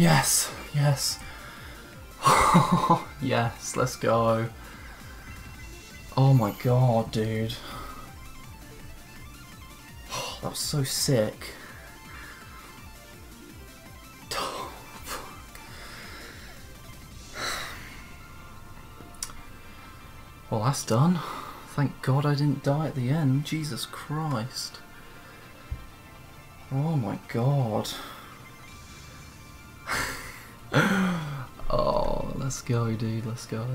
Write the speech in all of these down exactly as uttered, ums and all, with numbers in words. Yes, yes. Yes, let's go. Oh my god, dude. That was so sick. Oh, well, that's done. Thank god I didn't die at the end. Jesus Christ. Oh my god. Oh, let's go, dude, let's go.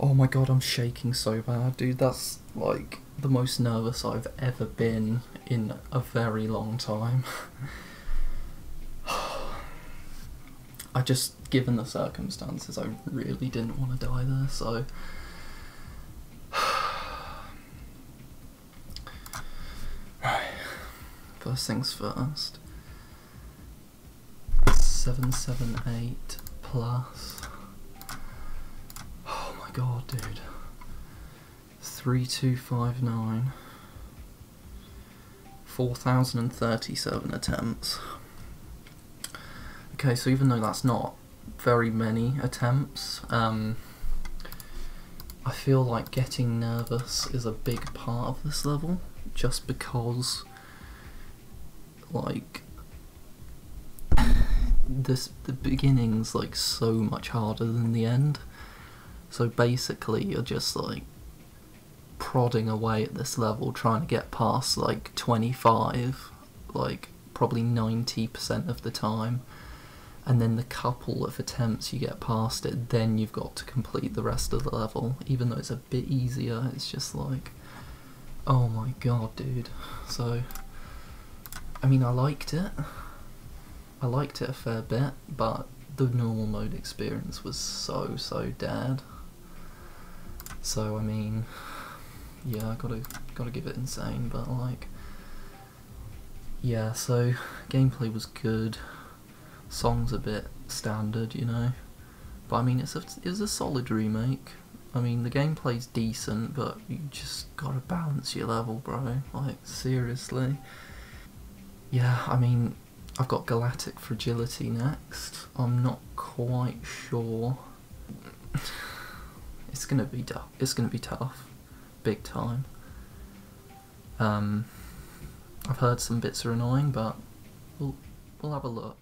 Oh my god, I'm shaking so bad, dude. That's like the most nervous I've ever been in a very long time. I just, given the circumstances, I really didn't want to die there, so... Right. First things first. seven seven eight plus... God, dude. three two five nine. four thousand thirty-seven attempts. Okay, so even though that's not very many attempts, um, I feel like getting nervous is a big part of this level, just because, like, this the beginning's like so much harder than the end. So basically you're just like prodding away at this level, trying to get past like twenty-five, like probably ninety percent of the time, and then the couple of attempts you get past it, then you've got to complete the rest of the level. Even though it's a bit easier, it's just like, oh my god, dude. So, I mean, I liked it. I liked it a fair bit, but the normal mode experience was so, so dead. So, I mean, yeah, I gotta, gotta give it insane, but, like, yeah, so, gameplay was good, song's a bit standard, you know, but, I mean, it's a, it was a solid remake. I mean, the gameplay's decent, but you just gotta balance your level, bro, like, seriously. Yeah, I mean, I've got Galactic Fragility next. I'm not quite sure. It's gonna be tough. It's gonna be tough, big time. Um, I've heard some bits are annoying, but we'll we'll have a look.